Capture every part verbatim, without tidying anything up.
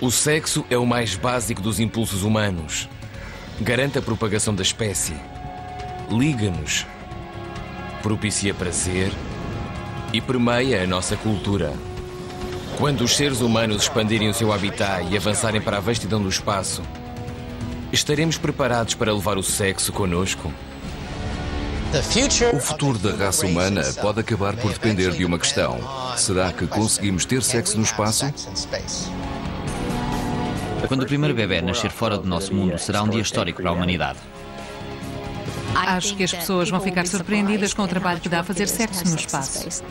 O sexo é o mais básico dos impulsos humanos. Garante a propagação da espécie. Liga-nos. Propicia prazer e permeia a nossa cultura. Quando os seres humanos expandirem o seu habitat e avançarem para a vastidão do espaço, estaremos preparados para levar o sexo conosco? O futuro da raça humana pode acabar por depender de uma questão. Será que conseguimos ter sexo no espaço? Quando o primeiro bebê nascer fora do nosso mundo, será um dia histórico para a humanidade. Acho que as pessoas vão ficar surpreendidas com o trabalho que dá a fazer sexo no espaço.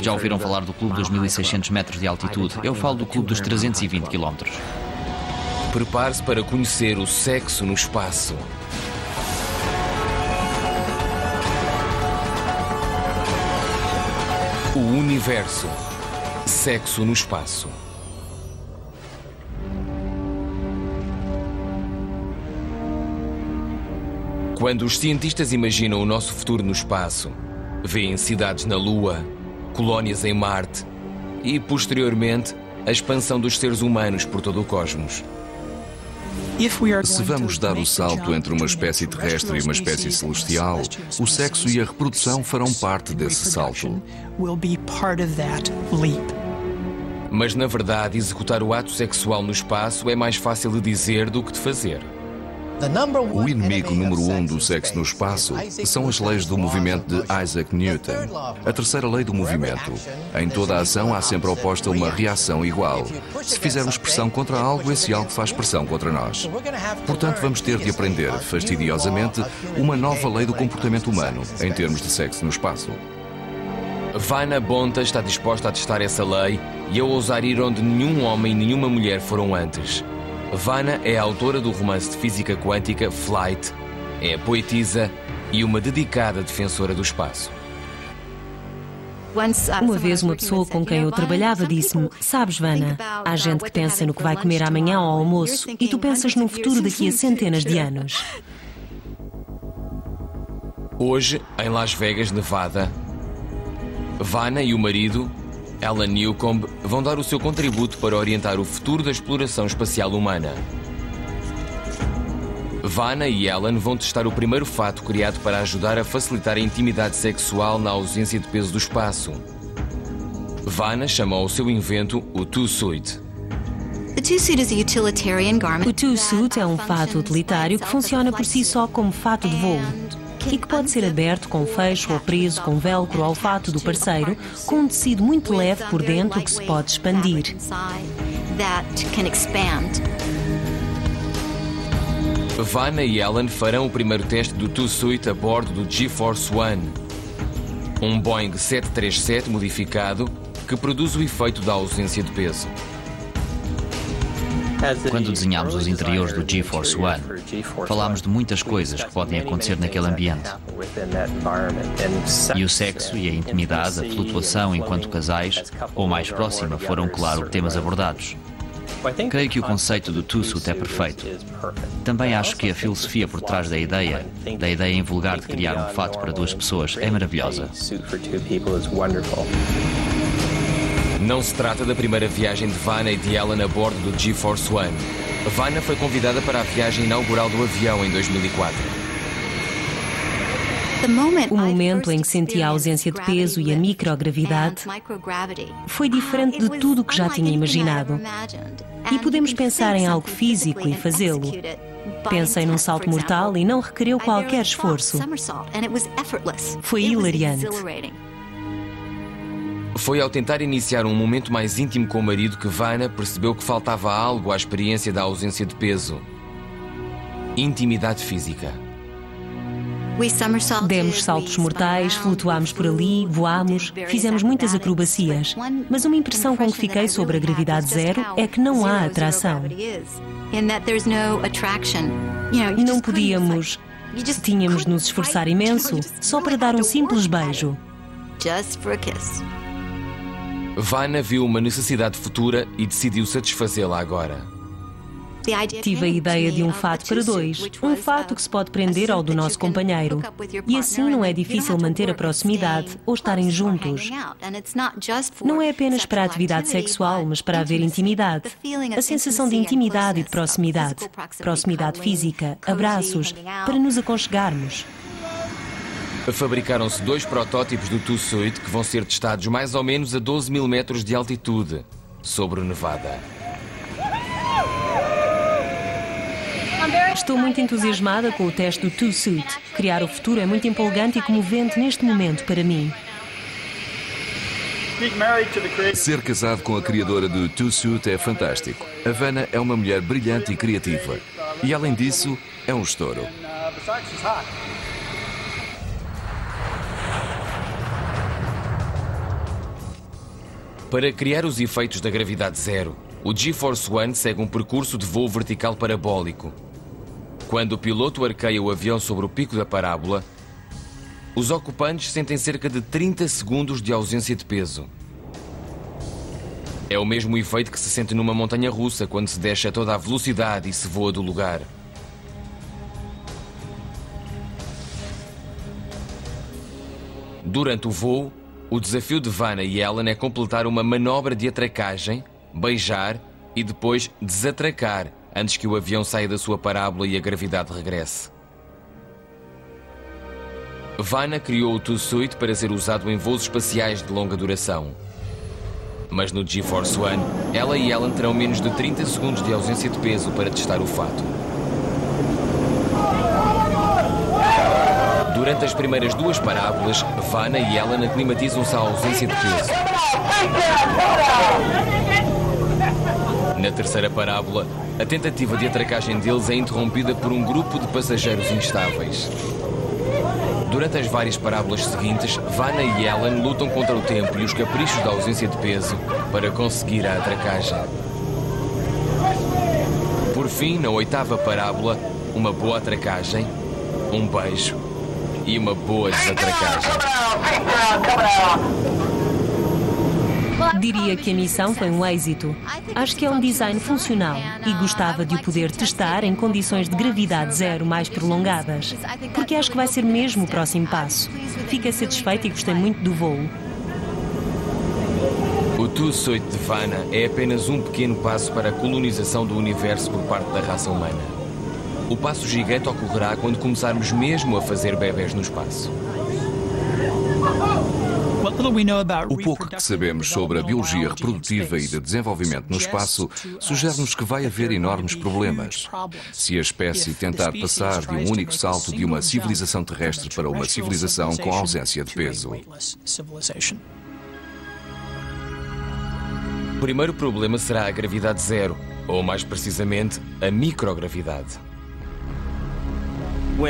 Já ouviram falar do clube dos mil e seiscentos metros de altitude? Eu falo do clube dos trezentos e vinte quilómetros. Prepare-se para conhecer o sexo no espaço. O universo. Sexo no espaço. Quando os cientistas imaginam o nosso futuro no espaço, veem cidades na Lua, colónias em Marte e, posteriormente, a expansão dos seres humanos por todo o cosmos. Se vamos dar o salto entre uma espécie terrestre e uma espécie celestial, o sexo e a reprodução farão parte desse salto. Mas, na verdade, executar o ato sexual no espaço é mais fácil de dizer do que de fazer. O inimigo número um do sexo no espaço são as leis do movimento de Isaac Newton. A terceira lei do movimento. Em toda a ação há sempre oposta uma reação igual. Se fizermos pressão contra algo, esse algo faz pressão contra nós. Portanto, vamos ter de aprender, fastidiosamente, uma nova lei do comportamento humano, em termos de sexo no espaço. Vanna Bonta está disposta a testar essa lei e a ousar ir onde nenhum homem e nenhuma mulher foram antes. Vanna é a autora do romance de física quântica Flight, é poetisa e uma dedicada defensora do espaço. Uma vez uma pessoa com quem eu trabalhava disse-me: sabes, Vanna, há gente que pensa no que vai comer amanhã ao almoço e tu pensas num futuro daqui a centenas de anos. Hoje, em Las Vegas, Nevada, Vanna e o marido, Ellen Newcomb, vão dar o seu contributo para orientar o futuro da exploração espacial humana. Vanna e Ellen vão testar o primeiro fato criado para ajudar a facilitar a intimidade sexual na ausência de peso do espaço. Vanna chamou o seu invento o TwoSuit. O TwoSuit é um fato utilitário que funciona por si só como fato de voo e que pode ser aberto com fecho ou preso com velcro ao fato do parceiro, com um tecido muito leve por dentro que se pode expandir. Vanna e Ellen farão o primeiro teste do TwoSuit a bordo do G-Force One, um Boeing sete três sete modificado que produz o efeito da ausência de peso. Quando desenhámos os interiores do G-Force One, falámos de muitas coisas que podem acontecer naquele ambiente. E o sexo e a intimidade, a flutuação enquanto casais, ou mais próxima, foram, claro, temas abordados. Creio que o conceito do TwoSuit é perfeito. Também acho que a filosofia por trás da ideia, da ideia em vulgar de criar um fato para duas pessoas, é maravilhosa. Não se trata da primeira viagem de Vanna e de Ellen a bordo do G-Force One. Vanna foi convidada para a viagem inaugural do avião em dois mil e quatro. O momento em que senti a ausência de peso e a microgravidade foi diferente de tudo o que já tinha imaginado. E podemos pensar em algo físico e fazê-lo. Pensei num salto mortal e não requeriu qualquer esforço. Foi hilariante. Foi ao tentar iniciar um momento mais íntimo com o marido que Vanna percebeu que faltava algo à experiência da ausência de peso. Intimidade física. Demos saltos mortais, flutuámos por ali, voámos, fizemos muitas acrobacias. Mas uma impressão com que fiquei sobre a gravidade zero é que não há atração. Não podíamos, tínhamos de nos esforçar imenso só para dar um simples beijo. Vanna viu uma necessidade futura e decidiu satisfazê-la agora. Tive a ideia de um fato para dois, um fato que se pode prender ao do nosso companheiro. E assim não é difícil manter a proximidade ou estarem juntos. Não é apenas para a atividade sexual, mas para haver intimidade. A sensação de intimidade e de proximidade. Proximidade física, abraços, para nos aconchegarmos. Fabricaram-se dois protótipos do TwoSuit que vão ser testados mais ou menos a doze mil metros de altitude, sobre o Nevada. Estou muito entusiasmada com o teste do TwoSuit. Criar o futuro é muito empolgante e comovente neste momento para mim. Ser casado com a criadora do TwoSuit é fantástico. A Vanna é uma mulher brilhante e criativa. E, além disso, é um estouro. Para criar os efeitos da gravidade zero, o G-Force One segue um percurso de voo vertical parabólico. Quando o piloto arqueia o avião sobre o pico da parábola, os ocupantes sentem cerca de trinta segundos de ausência de peso. É o mesmo efeito que se sente numa montanha russa quando se desce a toda a velocidade e se voa do lugar. Durante o voo, o desafio de Vanna e Ellen é completar uma manobra de atracagem, beijar e depois desatracar, antes que o avião saia da sua parábola e a gravidade regresse. Vanna criou o TwoSuit para ser usado em voos espaciais de longa duração. Mas no G-Force One, ela e Ellen terão menos de trinta segundos de ausência de peso para testar o fato. Durante as primeiras duas parábolas, Vanna e Ellen aclimatizam-se à ausência de peso. Na terceira parábola, a tentativa de atracagem deles é interrompida por um grupo de passageiros instáveis. Durante as várias parábolas seguintes, Vanna e Ellen lutam contra o tempo e os caprichos da ausência de peso para conseguir a atracagem. Por fim, na oitava parábola, uma boa atracagem, um beijo e uma boa desatracagem. Diria que a missão foi um êxito. Acho que é um design funcional e gostava de o poder testar em condições de gravidade zero mais prolongadas, porque acho que vai ser mesmo o próximo passo. Fiquei satisfeito e gostei muito do voo. O TwoSuit de Vanna é apenas um pequeno passo para a colonização do universo por parte da raça humana. O passo gigante ocorrerá quando começarmos mesmo a fazer bebés no espaço. O pouco que sabemos sobre a biologia reprodutiva e de desenvolvimento no espaço sugere-nos que vai haver enormes problemas. Se a espécie tentar passar de um único salto de uma civilização terrestre para uma civilização com ausência de peso. O primeiro problema será a gravidade zero, ou mais precisamente, a microgravidade.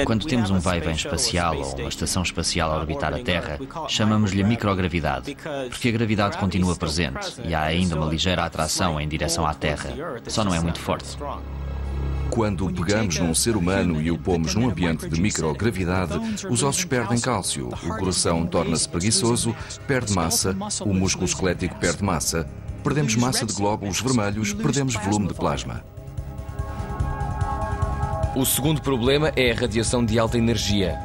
Quando temos um vai-vem espacial ou uma estação espacial a orbitar a Terra, chamamos-lhe microgravidade, porque a gravidade continua presente e há ainda uma ligeira atração em direção à Terra, só não é muito forte. Quando pegamos num ser humano e o pomos num ambiente de microgravidade, os ossos perdem cálcio, o coração torna-se preguiçoso, perde massa, o músculo esquelético perde massa, perdemos massa de glóbulos vermelhos, perdemos volume de plasma. O segundo problema é a radiação de alta energia,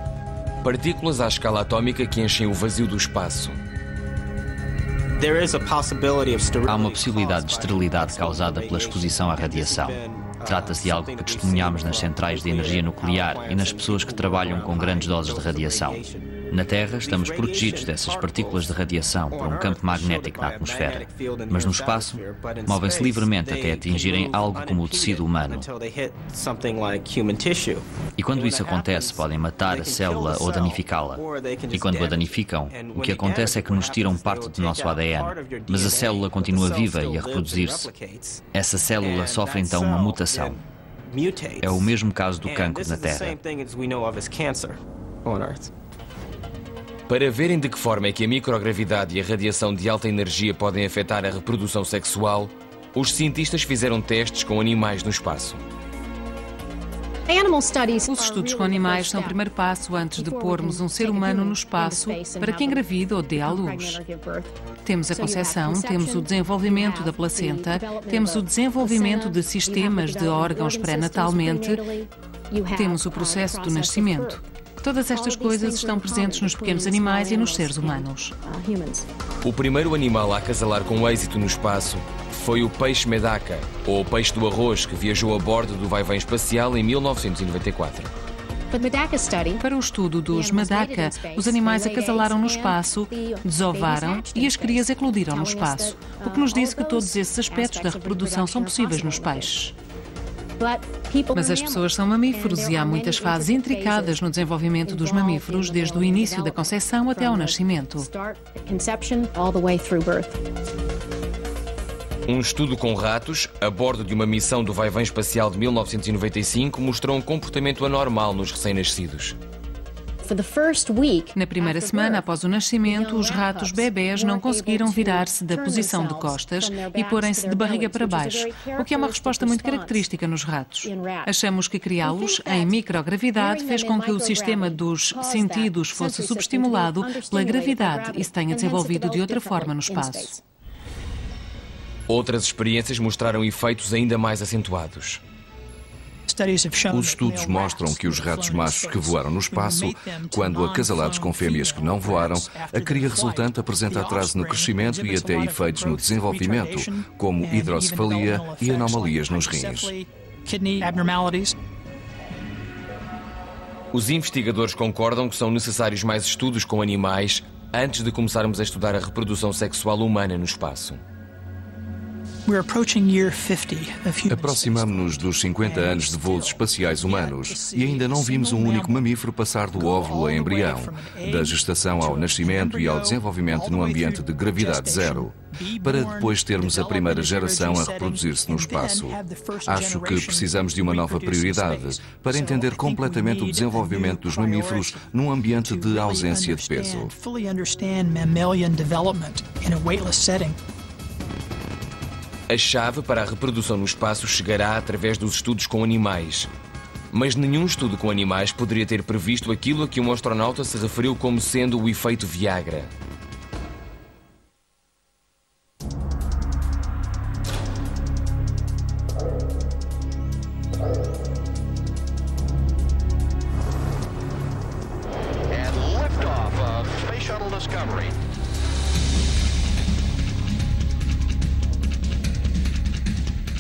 partículas à escala atómica que enchem o vazio do espaço. Há uma possibilidade de esterilidade causada pela exposição à radiação. Trata-se de algo que testemunhamos nas centrais de energia nuclear e nas pessoas que trabalham com grandes doses de radiação. Na Terra, estamos protegidos dessas partículas de radiação por um campo magnético na atmosfera, mas no espaço, movem-se livremente até atingirem algo como o tecido humano. E quando isso acontece, podem matar a célula ou danificá-la. E quando a danificam, o que acontece é que nos tiram parte do nosso A D N, mas a célula continua viva e a reproduzir-se. Essa célula sofre então uma mutação. É o mesmo caso do cancro na Terra. Para verem de que forma é que a microgravidade e a radiação de alta energia podem afetar a reprodução sexual, os cientistas fizeram testes com animais no espaço. Os estudos com animais são o primeiro passo antes de pormos um ser humano no espaço para que engravide ou dê à luz. Temos a concepção, temos o desenvolvimento da placenta, temos o desenvolvimento de sistemas de órgãos pré-natalmente, temos o processo do nascimento. Todas estas coisas estão presentes nos pequenos animais e nos seres humanos. O primeiro animal a acasalar com êxito no espaço foi o peixe medaka, ou o peixe do arroz, que viajou a bordo do vaivém espacial em mil novecentos e noventa e quatro. Para o estudo dos medaka, os animais acasalaram no espaço, desovaram e as crias eclodiram no espaço, o que nos disse que todos esses aspectos da reprodução são possíveis nos peixes. Mas as pessoas são mamíferos e há muitas fases intricadas no desenvolvimento dos mamíferos, desde o início da conceição até ao nascimento. Um estudo com ratos, a bordo de uma missão do Vaivém Espacial de mil novecentos e noventa e cinco, mostrou um comportamento anormal nos recém-nascidos. Na primeira semana após o nascimento, os ratos bebés não conseguiram virar-se da posição de costas e porem-se de barriga para baixo, o que é uma resposta muito característica nos ratos. Achamos que criá-los em microgravidade fez com que o sistema dos sentidos fosse subestimulado pela gravidade e se tenha desenvolvido de outra forma no espaço. Outras experiências mostraram efeitos ainda mais acentuados. Os estudos mostram que os ratos machos que voaram no espaço, quando acasalados com fêmeas que não voaram, a cria resultante apresenta atraso no crescimento e até efeitos no desenvolvimento, como hidrocefalia e anomalias nos rins. Os investigadores concordam que são necessários mais estudos com animais antes de começarmos a estudar a reprodução sexual humana no espaço. Aproximamos-nos dos cinquenta anos de voos espaciais humanos e ainda não vimos um único mamífero passar do óvulo a embrião, da gestação ao nascimento e ao desenvolvimento num ambiente de gravidade zero, para depois termos a primeira geração a reproduzir-se no espaço. Acho que precisamos de uma nova prioridade para entender completamente o desenvolvimento dos mamíferos num ambiente de ausência de peso. A chave para a reprodução no espaço chegará através dos estudos com animais. Mas nenhum estudo com animais poderia ter previsto aquilo a que um astronauta se referiu como sendo o efeito Viagra.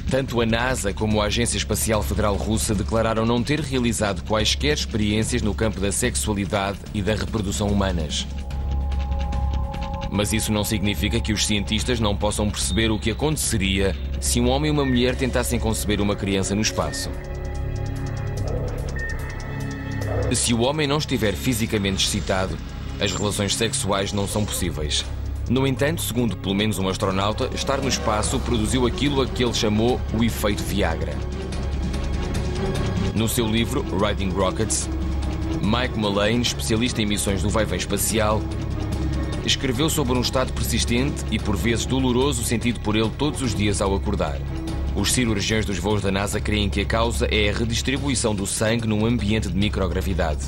Tanto a NASA como a Agência Espacial Federal Russa declararam não ter realizado quaisquer experiências no campo da sexualidade e da reprodução humanas. Mas isso não significa que os cientistas não possam perceber o que aconteceria se um homem e uma mulher tentassem conceber uma criança no espaço. Se o homem não estiver fisicamente excitado, as relações sexuais não são possíveis. No entanto, segundo pelo menos um astronauta, estar no espaço produziu aquilo a que ele chamou o efeito Viagra. No seu livro, Riding Rockets, Mike Mullane, especialista em missões do vaivém espacial, escreveu sobre um estado persistente e por vezes doloroso sentido por ele todos os dias ao acordar. Os cirurgiões dos voos da NASA creem que a causa é a redistribuição do sangue num ambiente de microgravidade.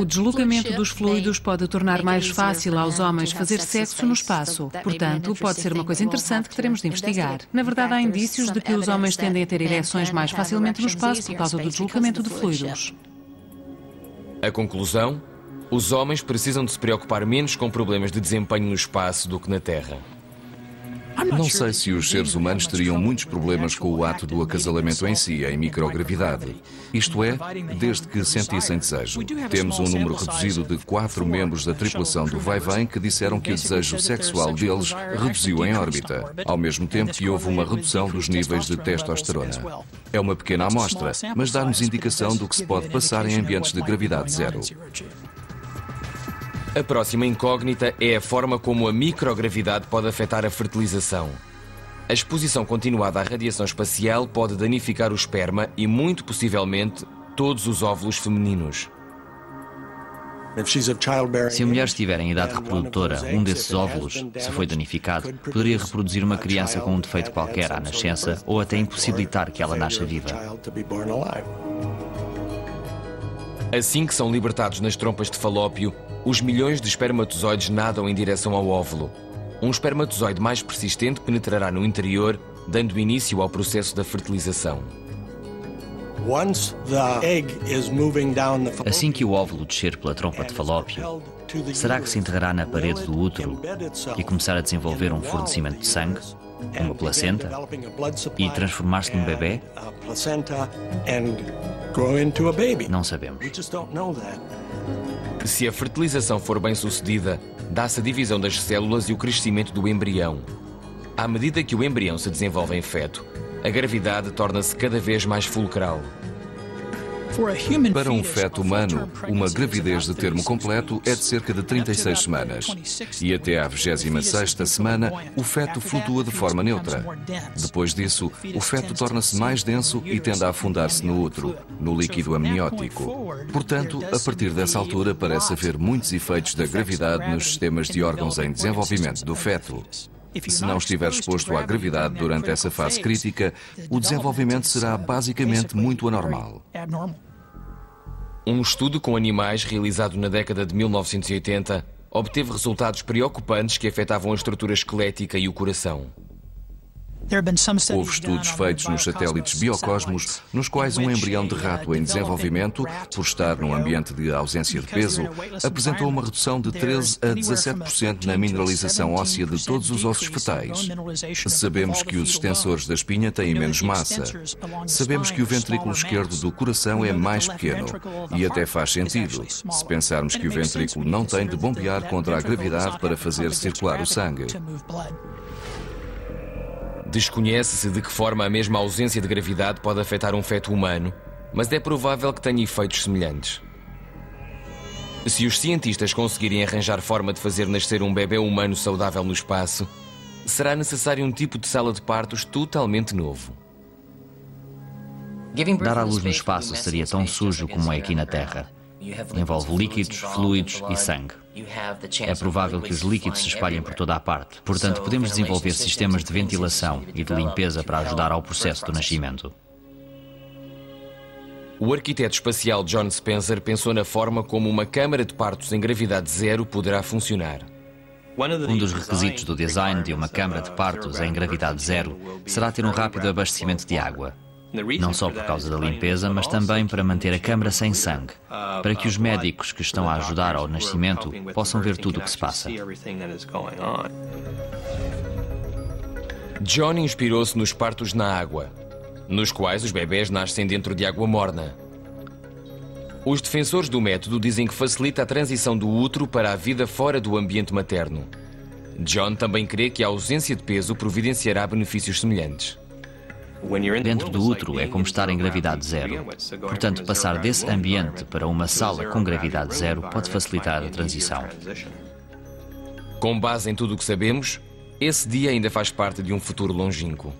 O deslocamento dos fluidos pode tornar mais fácil aos homens fazer sexo no espaço. Portanto, pode ser uma coisa interessante que teremos de investigar. Na verdade, há indícios de que os homens tendem a ter ereções mais facilmente no espaço por causa do deslocamento de fluidos. A conclusão? Os homens precisam de se preocupar menos com problemas de desempenho no espaço do que na Terra. Não sei se os seres humanos teriam muitos problemas com o ato do acasalamento em si, em microgravidade. Isto é, desde que sentissem desejo. Temos um número reduzido de quatro membros da tripulação do Vaivém que disseram que o desejo sexual deles reduziu em órbita, ao mesmo tempo que houve uma redução dos níveis de testosterona. É uma pequena amostra, mas dá-nos indicação do que se pode passar em ambientes de gravidade zero. A próxima incógnita é a forma como a microgravidade pode afetar a fertilização. A exposição continuada à radiação espacial pode danificar o esperma e, muito possivelmente, todos os óvulos femininos. Se a mulher estiver em idade reprodutora, um desses óvulos, se foi danificado, poderia reproduzir uma criança com um defeito qualquer à nascença ou até impossibilitar que ela nasça viva. Assim que são libertados nas trompas de falópio, os milhões de espermatozoides nadam em direção ao óvulo. Um espermatozoide mais persistente penetrará no interior, dando início ao processo da fertilização. Assim que o óvulo descer pela trompa de falópio, será que se enterrará na parede do útero e começar a desenvolver um fornecimento de sangue, uma placenta, e transformar-se num bebê? Não sabemos. Se a fertilização for bem sucedida, dá-se a divisão das células e o crescimento do embrião. À medida que o embrião se desenvolve em feto, a gravidade torna-se cada vez mais fulcral. Para um feto humano, uma gravidez de termo completo é de cerca de trinta e seis semanas. E até à vigésima sexta semana, o feto flutua de forma neutra. Depois disso, o feto torna-se mais denso e tende a afundar-se no útero, no líquido amniótico. Portanto, a partir dessa altura, parece haver muitos efeitos da gravidade nos sistemas de órgãos em desenvolvimento do feto. Se não estiver exposto à gravidade durante essa fase crítica, o desenvolvimento será basicamente muito anormal. Um estudo com animais realizado na década de mil novecentos e oitenta obteve resultados preocupantes que afetavam a estrutura esquelética e o coração. Houve estudos feitos nos satélites Biocosmos, nos quais um embrião de rato em desenvolvimento, por estar num ambiente de ausência de peso, apresentou uma redução de treze a dezassete por cento na mineralização óssea de todos os ossos fetais. Sabemos que os extensores da espinha têm menos massa. Sabemos que o ventrículo esquerdo do coração é mais pequeno. E até faz sentido, se pensarmos que o ventrículo não tem de bombear contra a gravidade para fazer circular o sangue. Desconhece-se de que forma a mesma ausência de gravidade pode afetar um feto humano, mas é provável que tenha efeitos semelhantes. Se os cientistas conseguirem arranjar forma de fazer nascer um bebê humano saudável no espaço, será necessário um tipo de sala de partos totalmente novo. Dar à luz no espaço seria tão sujo como é aqui na Terra. Envolve líquidos, fluidos e sangue. É provável que os líquidos se espalhem por toda a parte. Portanto, podemos desenvolver sistemas de ventilação e de limpeza para ajudar ao processo do nascimento. O arquiteto espacial John Spencer pensou na forma como uma câmara de partos em gravidade zero poderá funcionar. Um dos requisitos do design de uma câmara de partos em gravidade zero será ter um rápido abastecimento de água. Não só por causa da limpeza, mas também para manter a câmara sem sangue, para que os médicos que estão a ajudar ao nascimento possam ver tudo o que se passa. John inspirou-se nos partos na água, nos quais os bebés nascem dentro de água morna. Os defensores do método dizem que facilita a transição do útero para a vida fora do ambiente materno. John também crê que a ausência de peso providenciará benefícios semelhantes. Dentro do útero é como estar em gravidade zero. Portanto, passar desse ambiente para uma sala com gravidade zero pode facilitar a transição. Com base em tudo o que sabemos, esse dia ainda faz parte de um futuro longínquo.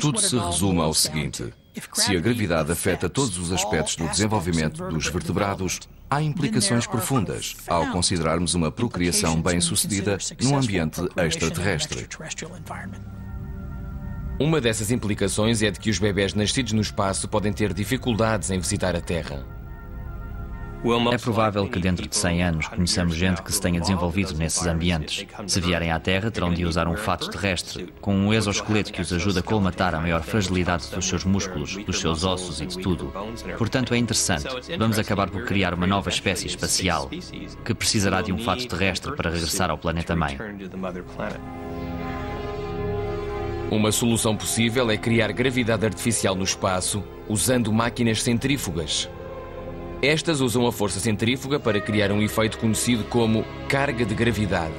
Tudo se resume ao seguinte: se a gravidade afeta todos os aspectos do desenvolvimento dos vertebrados, há implicações profundas ao considerarmos uma procriação bem-sucedida num ambiente extraterrestre. Uma dessas implicações é de que os bebés nascidos no espaço podem ter dificuldades em visitar a Terra. É provável que dentro de cem anos conheçamos gente que se tenha desenvolvido nesses ambientes. Se vierem à Terra, terão de usar um fato terrestre, com um exoesqueleto que os ajuda a colmatar a maior fragilidade dos seus músculos, dos seus ossos e de tudo. Portanto, é interessante. Vamos acabar por criar uma nova espécie espacial, que precisará de um fato terrestre para regressar ao planeta-mãe. Uma solução possível é criar gravidade artificial no espaço usando máquinas centrífugas. Estas usam a força centrífuga para criar um efeito conhecido como carga de gravidade.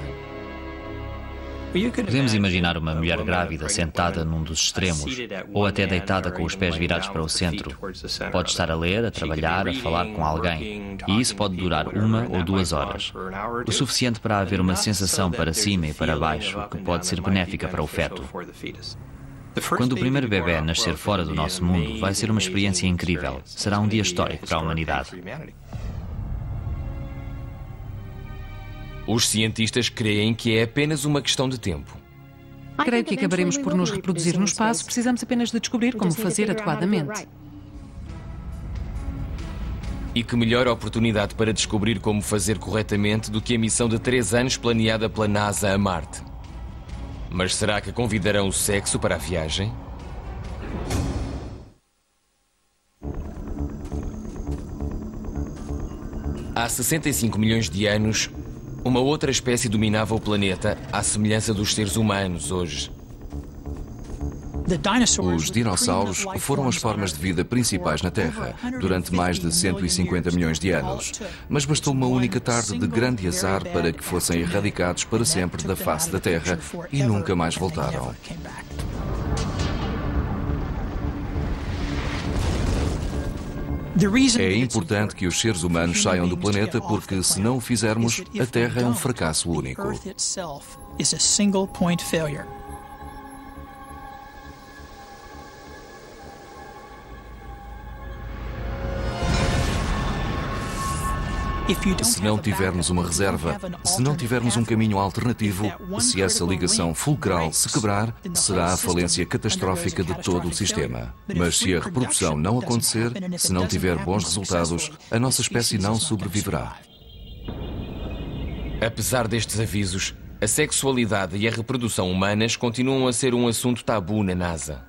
Podemos imaginar uma mulher grávida sentada num dos extremos ou até deitada com os pés virados para o centro. Pode estar a ler, a trabalhar, a falar com alguém. E isso pode durar uma ou duas horas. O suficiente para haver uma sensação para cima e para baixo, que pode ser benéfica para o feto. Quando o primeiro bebê nascer fora do nosso mundo, vai ser uma experiência incrível. Será um dia histórico para a humanidade. Os cientistas creem que é apenas uma questão de tempo. Creio que acabaremos por nos reproduzir no espaço. Precisamos apenas de descobrir como fazer adequadamente. E que melhor oportunidade para descobrir como fazer corretamente do que a missão de três anos planeada pela NASA a Marte. Mas será que convidarão o sexo para a viagem? Há sessenta e cinco milhões de anos, uma outra espécie dominava o planeta, à semelhança dos seres humanos hoje. Os dinossauros foram as formas de vida principais na Terra durante mais de cento e cinquenta milhões de anos, mas bastou uma única tarde de grande azar para que fossem erradicados para sempre da face da Terra e nunca mais voltaram. É importante que os seres humanos saiam do planeta porque, se não o fizermos, a Terra é um fracasso único. Se não tivermos uma reserva, se não tivermos um caminho alternativo, se essa ligação fulcral se quebrar, será a falência catastrófica de todo o sistema. Mas se a reprodução não acontecer, se não tiver bons resultados, a nossa espécie não sobreviverá. Apesar destes avisos, a sexualidade e a reprodução humanas continuam a ser um assunto tabu na NASA.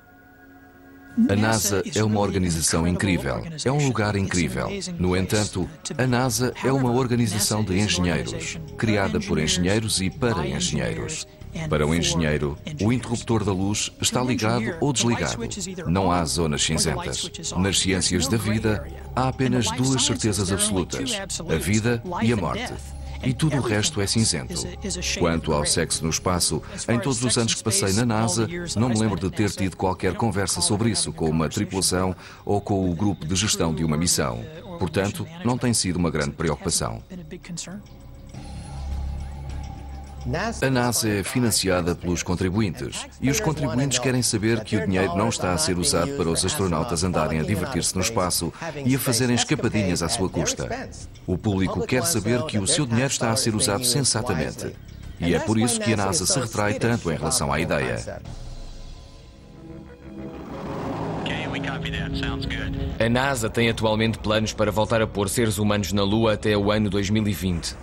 A NASA é uma organização incrível, é um lugar incrível. No entanto, a NASA é uma organização de engenheiros, criada por engenheiros e para engenheiros. Para um engenheiro, o interruptor da luz está ligado ou desligado. Não há zonas cinzentas. Nas ciências da vida, há apenas duas certezas absolutas, a vida e a morte. E tudo o resto é cinzento. Quanto ao sexo no espaço, em todos os anos que passei na NASA, não me lembro de ter tido qualquer conversa sobre isso com uma tripulação ou com o grupo de gestão de uma missão. Portanto, não tem sido uma grande preocupação. A NASA é financiada pelos contribuintes e os contribuintes querem saber que o dinheiro não está a ser usado para os astronautas andarem a divertir-se no espaço e a fazerem escapadinhas à sua custa. O público quer saber que o seu dinheiro está a ser usado sensatamente e é por isso que a NASA se retrai tanto em relação à ideia. A NASA tem atualmente planos para voltar a pôr seres humanos na Lua até o ano dois mil e vinte.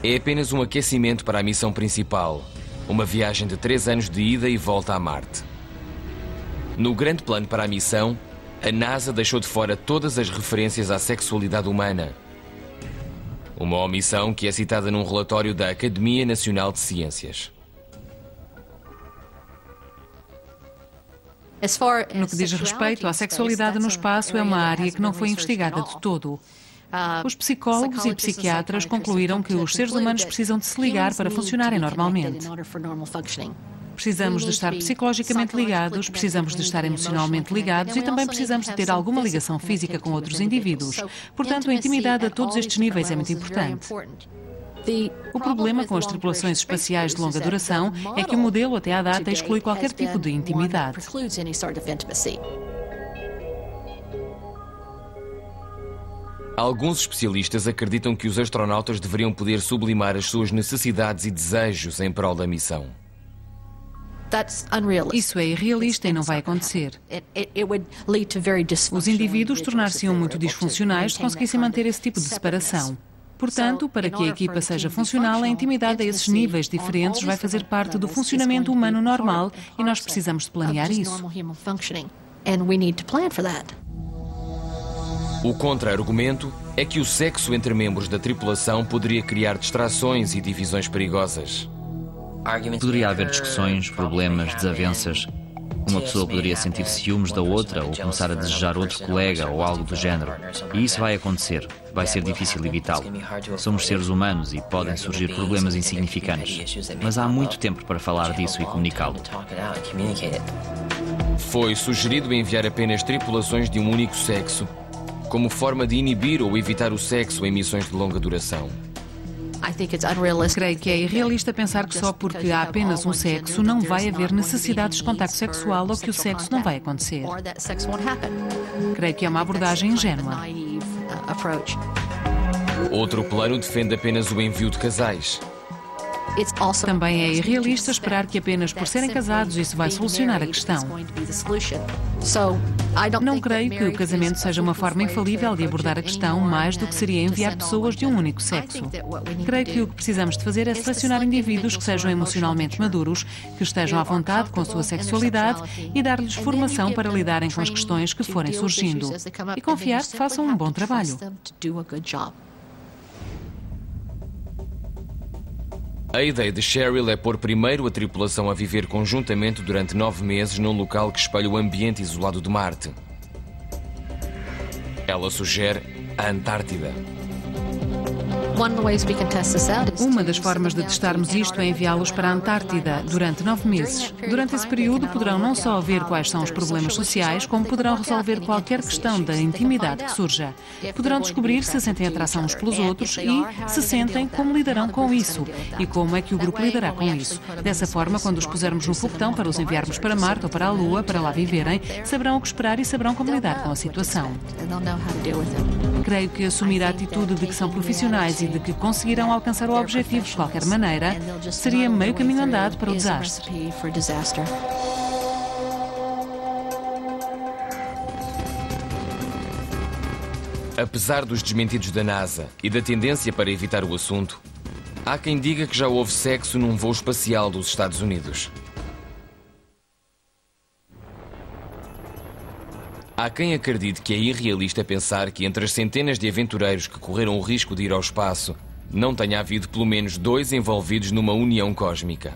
É apenas um aquecimento para a missão principal, uma viagem de três anos de ida e volta a Marte. No grande plano para a missão, a NASA deixou de fora todas as referências à sexualidade humana. Uma omissão que é citada num relatório da Academia Nacional de Ciências. No que diz respeito à sexualidade no espaço, é uma área que não foi investigada de todo. Os psicólogos e psiquiatras concluíram que os seres humanos precisam de se ligar para funcionarem normalmente. Precisamos de estar psicologicamente ligados, precisamos de estar emocionalmente ligados e também precisamos de ter alguma ligação física com outros indivíduos. Portanto, a intimidade a todos estes níveis é muito importante. O problema com as tripulações espaciais de longa duração é que o modelo até à data exclui qualquer tipo de intimidade. Alguns especialistas acreditam que os astronautas deveriam poder sublimar as suas necessidades e desejos em prol da missão. Isso é irrealista e não vai acontecer. Os indivíduos tornar-se-iam muito disfuncionais se conseguissem manter esse tipo de separação. Portanto, para que a equipa seja funcional, a intimidade a esses níveis diferentes vai fazer parte do funcionamento humano normal e nós precisamos de planear isso. O contra-argumento é que o sexo entre membros da tripulação poderia criar distrações e divisões perigosas. Poderia haver discussões, problemas, desavenças. Uma pessoa poderia sentir ciúmes da outra ou começar a desejar outro colega ou algo do género. E isso vai acontecer. Vai ser difícil evitá-lo. Somos seres humanos e podem surgir problemas insignificantes. Mas há muito tempo para falar disso e comunicá-lo. Foi sugerido enviar apenas tripulações de um único sexo, como forma de inibir ou evitar o sexo em missões de longa duração. Creio que é irrealista pensar que só porque há apenas um sexo não vai haver necessidades de contacto sexual ou que o sexo não vai acontecer. Creio que é uma abordagem ingênua. Outro plano defende apenas o envio de casais. Também é irrealista esperar que apenas por serem casados isso vai solucionar a questão. Não creio que o casamento seja uma forma infalível de abordar a questão mais do que seria enviar pessoas de um único sexo. Creio que o que precisamos de fazer é selecionar indivíduos que sejam emocionalmente maduros, que estejam à vontade com a sua sexualidade e dar-lhes formação para lidarem com as questões que forem surgindo e confiar que façam um bom trabalho. A ideia de Cheryl é pôr primeiro a tripulação a viver conjuntamente durante nove meses num local que espelha o ambiente isolado de Marte. Ela sugere a Antártida. Uma das formas de testarmos isto é enviá-los para a Antártida durante nove meses. Durante esse período poderão não só ver quais são os problemas sociais, como poderão resolver qualquer questão da intimidade que surja. Poderão descobrir se sentem atração uns pelos outros e, se sentem, como lidarão com isso e como é que o grupo lidará com isso. Dessa forma, quando os pusermos no foguetão para os enviarmos para Marte ou para a Lua, para lá viverem, saberão o que esperar e saberão como lidar com a situação. Creio que assumir a atitude de que são profissionais e de que conseguirão alcançar o objetivo de qualquer maneira seria meio caminho andado para o desastre. Apesar dos desmentidos da NASA e da tendência para evitar o assunto, há quem diga que já houve sexo num voo espacial dos Estados Unidos. Há quem acredite que é irrealista pensar que entre as centenas de aventureiros que correram o risco de ir ao espaço, não tenha havido pelo menos dois envolvidos numa união cósmica.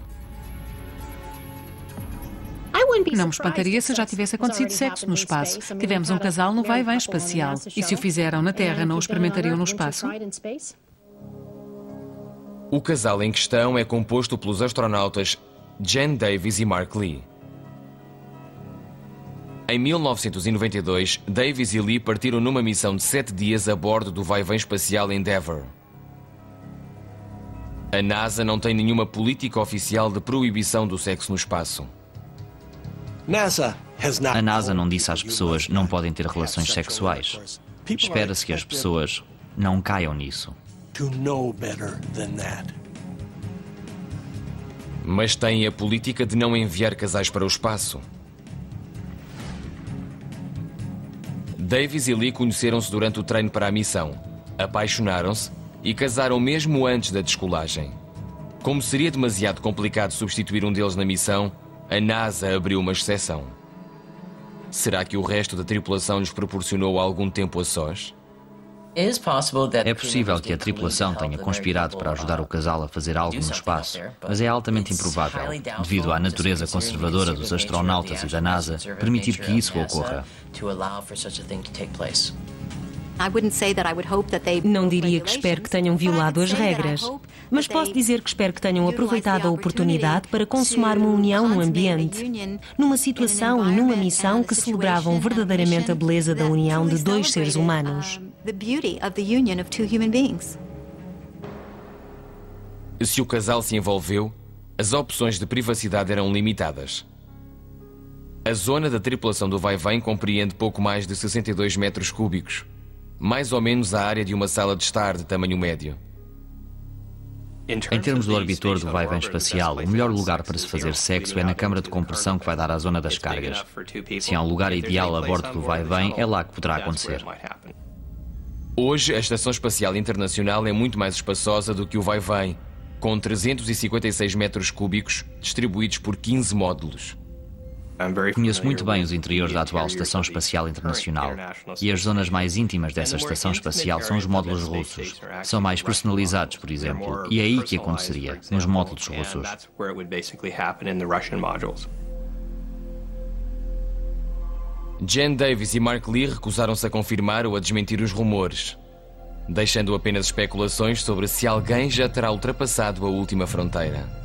Não me espantaria se já tivesse acontecido sexo no espaço. Tivemos um casal no vai-vem espacial. E se o fizeram na Terra, não o experimentariam no espaço? O casal em questão é composto pelos astronautas Jan Davis e Mark Lee. Em mil novecentos e noventa e dois, Davis e Lee partiram numa missão de sete dias a bordo do vai-vem espacial Endeavour. A NASA não tem nenhuma política oficial de proibição do sexo no espaço. A NASA não disse às pessoas que não podem ter relações sexuais. Espera-se que as pessoas não caiam nisso. Mas tem a política de não enviar casais para o espaço. Davis e Lee conheceram-se durante o treino para a missão, apaixonaram-se e casaram mesmo antes da descolagem. Como seria demasiado complicado substituir um deles na missão, a NASA abriu uma exceção. Será que o resto da tripulação lhes proporcionou algum tempo a sós? É possível que a tripulação tenha conspirado para ajudar o casal a fazer algo no espaço, mas é altamente improvável, devido à natureza conservadora dos astronautas e da NASA, permitir que isso ocorra. Não diria que espero que tenham violado as regras, mas posso dizer que espero que tenham aproveitado a oportunidade para consumar uma união no ambiente, numa situação e numa missão que celebravam verdadeiramente a beleza da união de dois seres humanos. Se o casal se envolveu, as opções de privacidade eram limitadas. A zona da tripulação do vai-vem compreende pouco mais de sessenta e dois metros cúbicos, mais ou menos a área de uma sala de estar de tamanho médio. Em termos do orbitor do vai-vem espacial, o melhor lugar para se fazer sexo é na câmara de compressão que vai dar à zona das cargas. Se há um lugar ideal a bordo do vai-vem, é lá que poderá acontecer. Hoje, a Estação Espacial Internacional é muito mais espaçosa do que o vai-vem, com trezentos e cinquenta e seis metros cúbicos distribuídos por quinze módulos. Conheço muito bem os interiores da atual Estação Espacial Internacional e as zonas mais íntimas dessa Estação Espacial são os módulos russos. São mais personalizados, por exemplo, e é aí que aconteceria, nos módulos russos. Jan Davis e Mark Lee recusaram-se a confirmar ou a desmentir os rumores, deixando apenas especulações sobre se alguém já terá ultrapassado a última fronteira.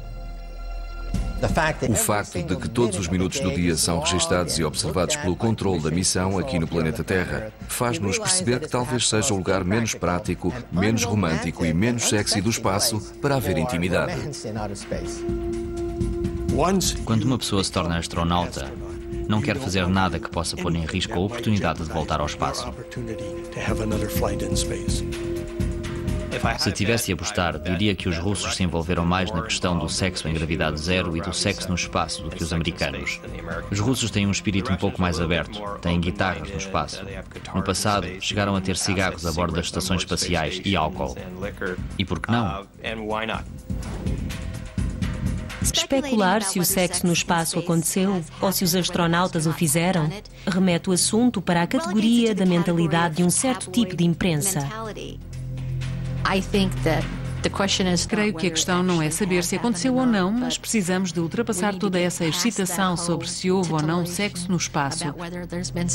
O facto de que todos os minutos do dia são registados e observados pelo controle da missão aqui no planeta Terra faz-nos perceber que talvez seja o lugar menos prático, menos romântico e menos sexy do espaço para haver intimidade. Quando uma pessoa se torna astronauta, não quer fazer nada que possa pôr em risco a oportunidade de voltar ao espaço. Se tivesse a apostar, diria que os russos se envolveram mais na questão do sexo em gravidade zero e do sexo no espaço do que os americanos. Os russos têm um espírito um pouco mais aberto, têm guitarras no espaço. No passado, chegaram a ter cigarros a bordo das estações espaciais e álcool. E por que não? Especular se o sexo no espaço aconteceu ou se os astronautas o fizeram remete o assunto para a categoria da mentalidade de um certo tipo de imprensa. Creio que a questão não é saber se aconteceu ou não, mas precisamos de ultrapassar toda essa excitação sobre se houve ou não sexo no espaço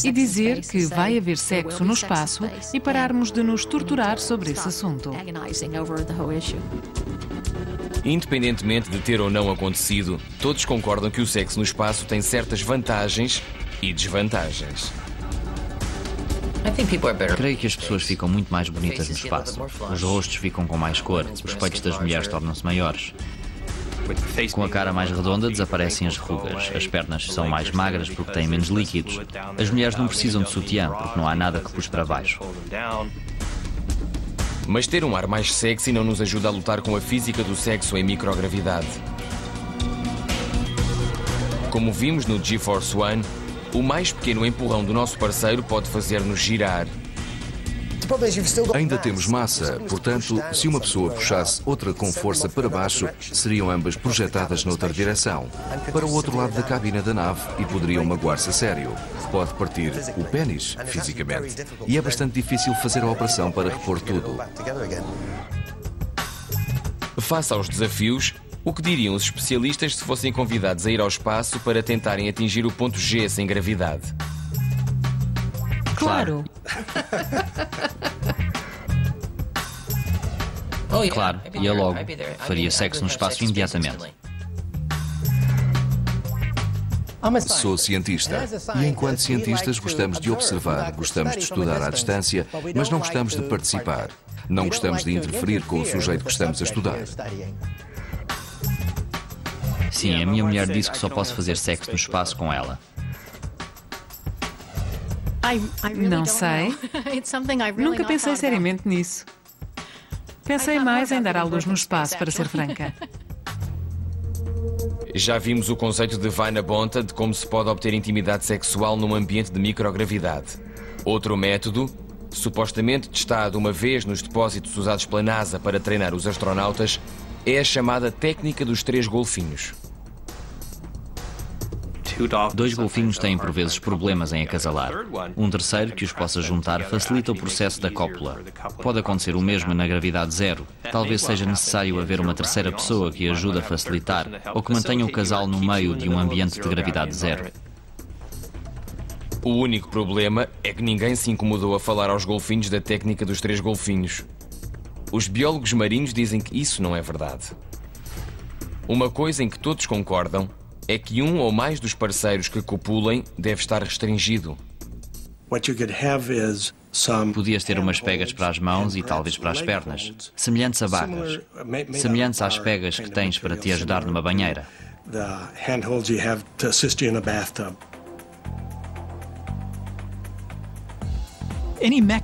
e dizer que vai haver sexo no espaço e pararmos de nos torturar sobre esse assunto. Independentemente de ter ou não acontecido, todos concordam que o sexo no espaço tem certas vantagens e desvantagens. Creio que as pessoas ficam muito mais bonitas no espaço. Os rostos ficam com mais cor, os peitos das mulheres tornam-se maiores. Com a cara mais redonda desaparecem as rugas, as pernas são mais magras porque têm menos líquidos. As mulheres não precisam de sutiã porque não há nada que puxe para baixo. Mas ter um ar mais sexy não nos ajuda a lutar com a física do sexo em microgravidade. Como vimos no G-Force One, o mais pequeno empurrão do nosso parceiro pode fazer-nos girar. Ainda temos massa, portanto, se uma pessoa puxasse outra com força para baixo, seriam ambas projetadas noutra direção, para o outro lado da cabina da nave, e poderiam magoar-se a sério. Pode partir o pênis, fisicamente, e é bastante difícil fazer a operação para repor tudo. Face aos desafios, o que diriam os especialistas se fossem convidados a ir ao espaço para tentarem atingir o ponto G sem gravidade? Claro! Claro, ia logo. Faria sexo no espaço imediatamente. Sou cientista, e enquanto cientistas gostamos de observar, gostamos de estudar à distância, mas não gostamos de participar. Não gostamos de interferir com o sujeito que estamos a estudar. Sim, a minha mulher disse que só posso fazer sexo no espaço com ela. Não sei. Nunca pensei seriamente nisso. Pensei mais em dar à luz no espaço, para ser franca. Já vimos o conceito de Vanna Bonta de como se pode obter intimidade sexual num ambiente de microgravidade. Outro método, supostamente testado uma vez nos depósitos usados pela NASA para treinar os astronautas, é a chamada técnica dos três golfinhos. Dois golfinhos têm por vezes problemas em acasalar. Um terceiro que os possa juntar facilita o processo da cópula. Pode acontecer o mesmo na gravidade zero. Talvez seja necessário haver uma terceira pessoa que ajude a facilitar ou que mantenha o casal no meio de um ambiente de gravidade zero. O único problema é que ninguém se incomodou a falar aos golfinhos da técnica dos três golfinhos. Os biólogos marinhos dizem que isso não é verdade. Uma coisa em que todos concordam é que um ou mais dos parceiros que copulem deve estar restringido. Podias ter umas pegas para as mãos e talvez para as pernas, semelhantes a barras, semelhantes às pegas que tens para te ajudar numa banheira.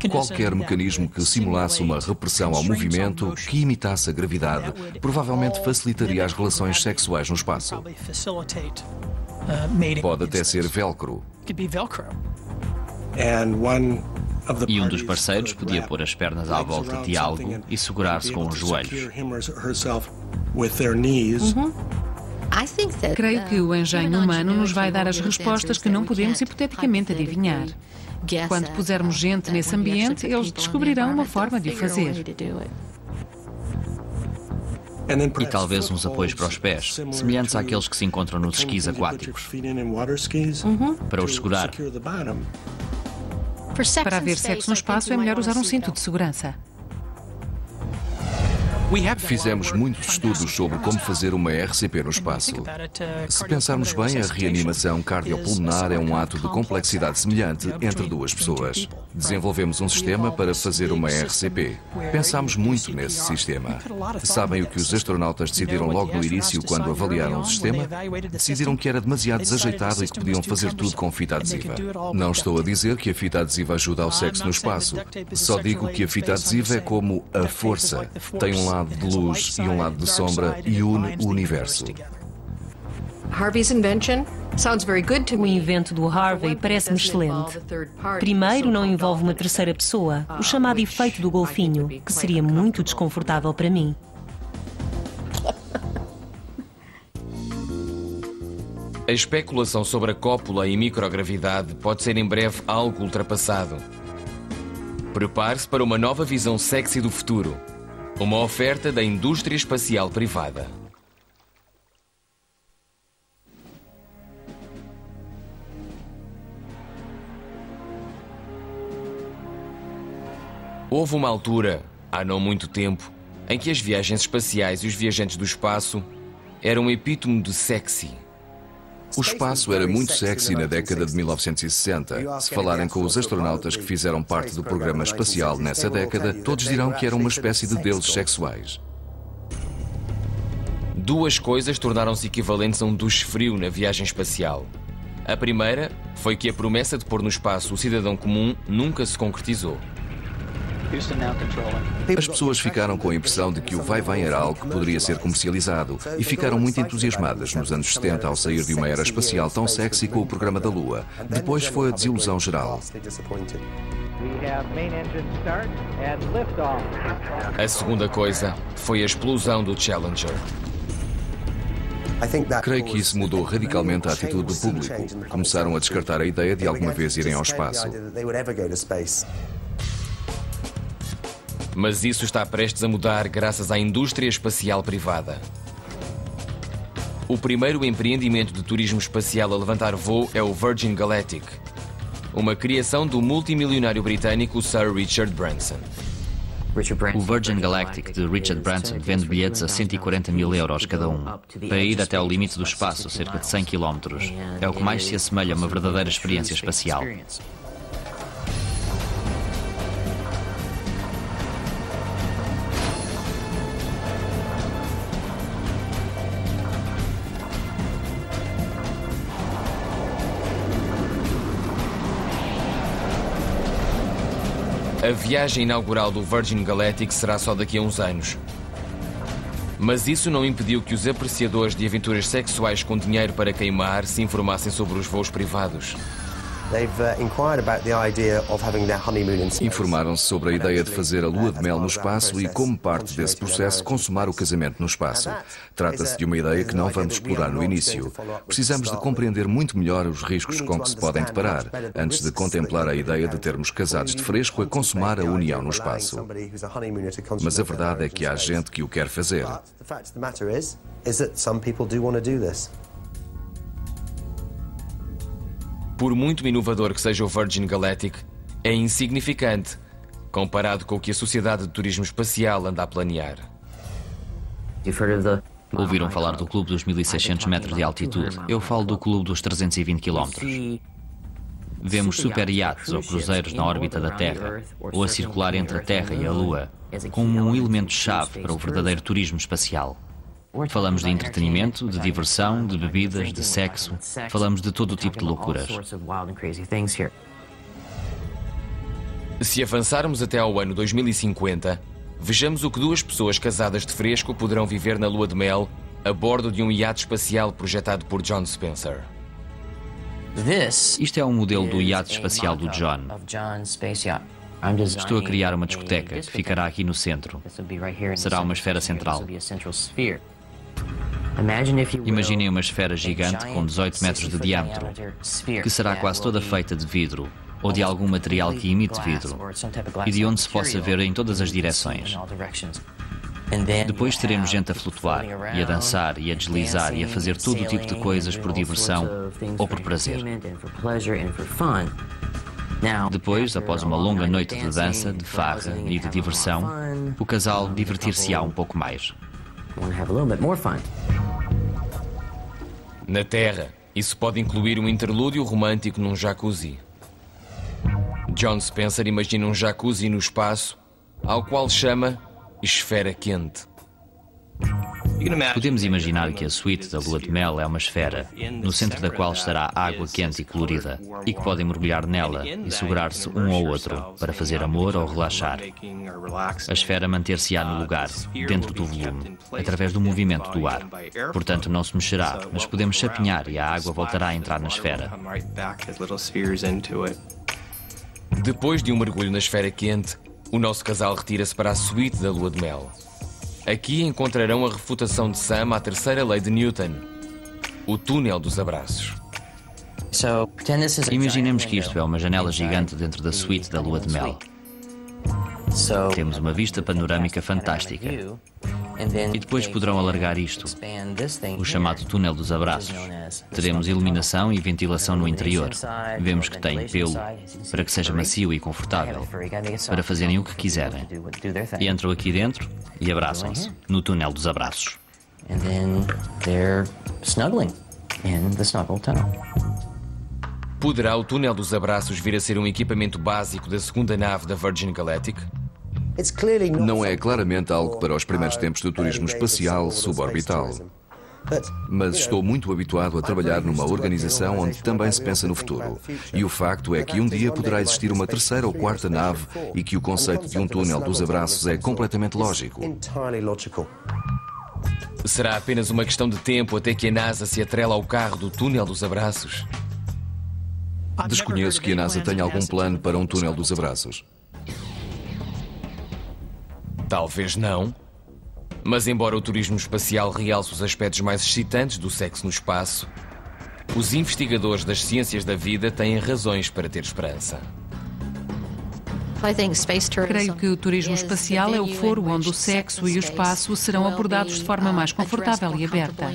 Qualquer mecanismo que simulasse uma repressão ao movimento, que imitasse a gravidade, provavelmente facilitaria as relações sexuais no espaço. Pode até ser velcro. E um dos parceiros podia pôr as pernas à volta de algo e segurar-se com os joelhos. Uhum. Creio que o engenho humano nos vai dar as respostas que não podemos hipoteticamente adivinhar. Quando pusermos gente nesse ambiente, eles descobrirão uma forma de o fazer. E talvez uns apoios para os pés, semelhantes àqueles que se encontram nos esquis aquáticos, uhum. para os segurar. Para haver sexo no espaço, é melhor usar um cinto de segurança. Fizemos muitos estudos sobre como fazer uma R C P no espaço. Se pensarmos bem, a reanimação cardiopulmonar é um ato de complexidade semelhante entre duas pessoas. Desenvolvemos um sistema para fazer uma R C P. Pensámos muito nesse sistema. Sabem o que os astronautas decidiram logo no início quando avaliaram o sistema? Decidiram que era demasiado desajeitado e que podiam fazer tudo com fita adesiva. Não estou a dizer que a fita adesiva ajuda ao sexo no espaço. Só digo que a fita adesiva é como a força. Tem um lado de luz e um lado de sombra e une o universo. Harvey's invention. O invento do Harvey parece-me excelente. Primeiro, não envolve uma terceira pessoa, o chamado efeito do golfinho, que seria muito desconfortável para mim. A especulação sobre a cópula e microgravidade pode ser em breve algo ultrapassado. Prepare-se para uma nova visão sexy do futuro. Uma oferta da indústria espacial privada. Houve uma altura, há não muito tempo, em que as viagens espaciais e os viajantes do espaço eram um epítome de sexy. O espaço era muito sexy na década de mil novecentos e sessenta. Se falarem com os astronautas que fizeram parte do programa espacial nessa década, todos dirão que era uma espécie de deuses sexuais. Duas coisas tornaram-se equivalentes a um duche frio na viagem espacial. A primeira foi que a promessa de pôr no espaço o cidadão comum nunca se concretizou. As pessoas ficaram com a impressão de que o vai-vem era algo que poderia ser comercializado e ficaram muito entusiasmadas nos anos setenta ao sair de uma era espacial tão sexy com o programa da Lua. Depois foi a desilusão geral. A segunda coisa foi a explosão do Challenger. Creio que isso mudou radicalmente a atitude do público. Começaram a descartar a ideia de alguma vez irem ao espaço. Mas isso está prestes a mudar graças à indústria espacial privada. O primeiro empreendimento de turismo espacial a levantar voo é o Virgin Galactic, uma criação do multimilionário britânico Sir Richard Branson. O Virgin Galactic de Richard Branson vende bilhetes a cento e quarenta mil euros cada um, para ir até ao limite do espaço, cerca de cem quilómetros. É o que mais se assemelha a uma verdadeira experiência espacial. A viagem inaugural do Virgin Galactic será só daqui a uns anos. Mas isso não impediu que os apreciadores de aventuras sexuais com dinheiro para queimar se informassem sobre os voos privados. Informaram-se sobre a ideia de fazer a lua de mel no espaço e, como parte desse processo, consumar o casamento no espaço. Trata-se de uma ideia que não vamos explorar no início. Precisamos de compreender muito melhor os riscos com que se podem deparar, antes de contemplar a ideia de termos casados de fresco a consumar a união no espaço. Mas a verdade é que há gente que o quer fazer. Por muito inovador que seja o Virgin Galactic, é insignificante comparado com o que a sociedade de turismo espacial anda a planear. Ouviram falar do clube dos mil e seiscentos metros de altitude? Eu falo do clube dos trezentos e vinte quilómetros. Vemos super-iates ou cruzeiros na órbita da Terra, ou a circular entre a Terra e a Lua, como um elemento-chave para o verdadeiro turismo espacial. Falamos de entretenimento, de diversão, de bebidas, de sexo. Falamos de todo o tipo de loucuras. Se avançarmos até ao ano dois mil e cinquenta, vejamos o que duas pessoas casadas de fresco poderão viver na lua de mel a bordo de um iate espacial projetado por John Spencer. Isto é um modelo do iate espacial do John. Estou a criar uma discoteca que ficará aqui no centro. Será uma esfera central. Imaginem uma esfera gigante com dezoito metros de diâmetro, que será quase toda feita de vidro, ou de algum material que imite vidro, e de onde se possa ver em todas as direções. Depois teremos gente a flutuar, e a dançar, e a deslizar, e a fazer todo o tipo de coisas por diversão ou por prazer. Depois, após uma longa noite de dança, de farra e de diversão, o casal divertir-se-á um pouco mais. Na Terra, isso pode incluir um interlúdio romântico num jacuzzi. John Spencer imagina um jacuzzi no espaço, ao qual chama esfera quente. Podemos imaginar que a suíte da lua de mel é uma esfera, no centro da qual estará água quente e colorida, e que podem mergulhar nela e segurar-se um ao outro para fazer amor ou relaxar. A esfera manter-se-á no lugar, dentro do volume, através do movimento do ar. Portanto, não se mexerá, mas podemos chapinhar e a água voltará a entrar na esfera. Depois de um mergulho na esfera quente, o nosso casal retira-se para a suíte da lua de mel. Aqui encontrarão a refutação de Sam à terceira lei de Newton, o túnel dos abraços. Imaginemos que isto é uma janela gigante dentro da suíte da lua de mel. Temos uma vista panorâmica fantástica. E depois poderão alargar isto, o chamado túnel dos abraços. Teremos iluminação e ventilação no interior. Vemos que tem pelo, para que seja macio e confortável, para fazerem o que quiserem. E entram aqui dentro e abraçam-se, no túnel dos abraços. Poderá o túnel dos abraços vir a ser um equipamento básico da segunda nave da Virgin Galactic? Não é claramente algo para os primeiros tempos do turismo espacial suborbital. Mas estou muito habituado a trabalhar numa organização onde também se pensa no futuro. E o facto é que um dia poderá existir uma terceira ou quarta nave e que o conceito de um túnel dos abraços é completamente lógico. Será apenas uma questão de tempo até que a NASA se atrela ao carro do túnel dos abraços? Desconheço que a NASA tenha algum plano para um túnel dos abraços. Talvez não, mas embora o turismo espacial realce os aspectos mais excitantes do sexo no espaço, os investigadores das ciências da vida têm razões para ter esperança. Creio que o turismo espacial é o foro onde o sexo e o espaço serão abordados de forma mais confortável e aberta.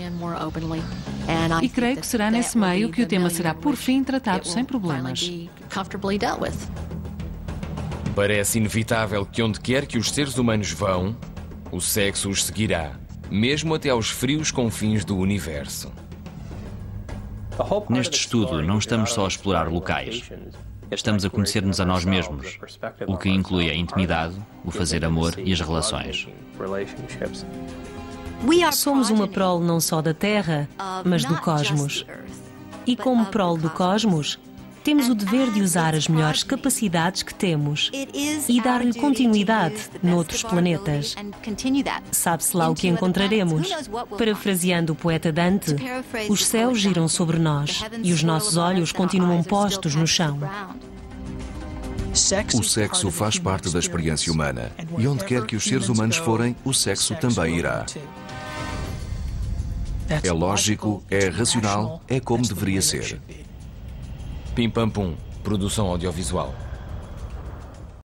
E creio que será nesse meio que o tema será por fim tratado sem problemas. Parece inevitável que onde quer que os seres humanos vão, o sexo os seguirá, mesmo até aos frios confins do universo. Neste estudo, não estamos só a explorar locais. Estamos a conhecer-nos a nós mesmos, o que inclui a intimidade, o fazer amor e as relações. Somos uma prole não só da Terra, mas do cosmos. E como prole do cosmos, temos o dever de usar as melhores capacidades que temos e dar-lhe continuidade noutros planetas. Sabe-se lá o que encontraremos. Parafraseando o poeta Dante, os céus giram sobre nós e os nossos olhos continuam postos no chão. O sexo faz parte da experiência humana e onde quer que os seres humanos forem, o sexo também irá. É lógico, é racional, é como deveria ser. Pim Pam Pum, produção audiovisual.